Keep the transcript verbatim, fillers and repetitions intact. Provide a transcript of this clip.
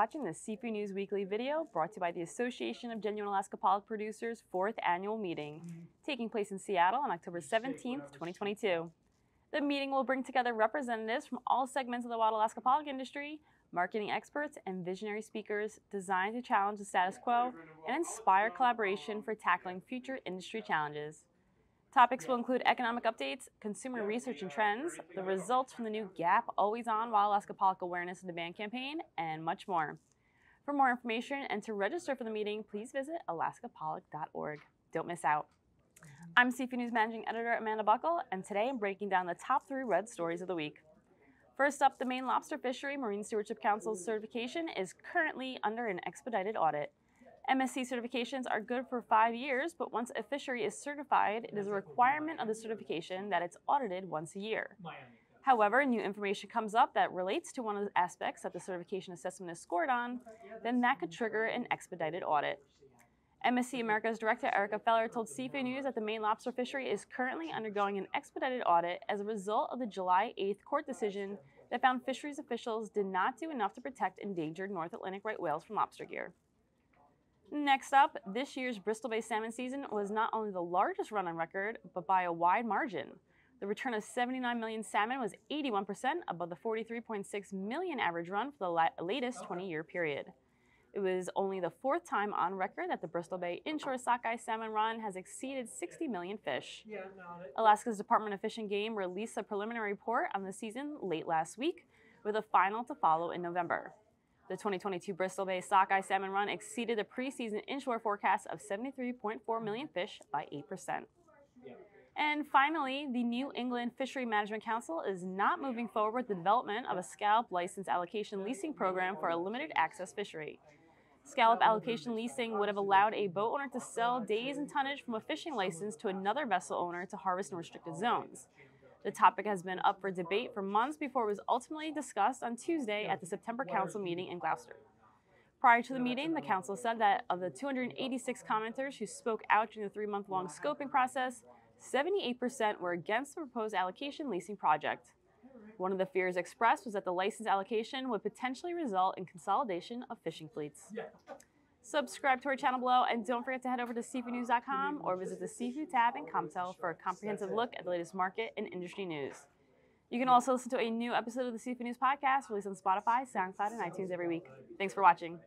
watching this Seafood News Weekly video brought to you by the Association of Genuine Alaska Pollock Producers' fourth annual meeting, taking place in Seattle on October seventeenth, twenty twenty-two. The meeting will bring together representatives from all segments of the wild Alaska pollock industry, marketing experts, and visionary speakers designed to challenge the status quo and inspire collaboration for tackling future industry challenges. Topics will include economic updates, consumer research and trends, the results from the new Gap Always On Wild Alaska Pollock Awareness and Demand campaign, and much more. For more information and to register for the meeting, please visit alaska pollock dot org. Don't miss out. I'm Seafood News Managing Editor Amanda Buckle, and today I'm breaking down the top three red stories of the week. First up, the Maine lobster fishery Marine Stewardship Council's certification is currently under an expedited audit. M S C certifications are good for five years, but once a fishery is certified, it is a requirement of the certification that it's audited once a year. However, new information comes up that relates to one of the aspects that the certification assessment is scored on, then that could trigger an expedited audit. M S C America's Director Erica Feller told Seafood News that the Maine lobster fishery is currently undergoing an expedited audit as a result of the July eighth court decision that found fisheries officials did not do enough to protect endangered North Atlantic right whales from lobster gear. Next up, this year's Bristol Bay salmon season was not only the largest run on record, but by a wide margin. The return of seventy-nine million salmon was eighty-one percent above the forty-three point six million average run for the la latest twenty-year period. It was only the fourth time on record that the Bristol Bay inshore sockeye salmon run has exceeded sixty million fish. Alaska's Department of Fish and Game released a preliminary report on the season late last week, with a final to follow in November. The twenty twenty-two Bristol Bay sockeye salmon run exceeded the preseason inshore forecast of seventy-three point four million fish by eight percent. And finally, the New England Fishery Management Council is not moving forward with the development of a scallop license allocation leasing program for a limited access fishery. Scallop allocation leasing would have allowed a boat owner to sell days and tonnage from a fishing license to another vessel owner to harvest in restricted zones. The topic has been up for debate for months before it was ultimately discussed on Tuesday at the September Council meeting in Gloucester. Prior to the meeting, the Council said that of the two hundred eighty-six commenters who spoke out during the three-month-long scoping process, seventy-eight percent were against the proposed allocation leasing project. One of the fears expressed was that the license allocation would potentially result in consolidation of fishing fleets. Yeah. Subscribe to our channel below, and don't forget to head over to seafood news dot com or visit the Seafood tab in Comtel for a comprehensive look at the latest market and industry news. You can also listen to a new episode of the Seafood News podcast released on Spotify, SoundCloud, and iTunes every week. Thanks for watching.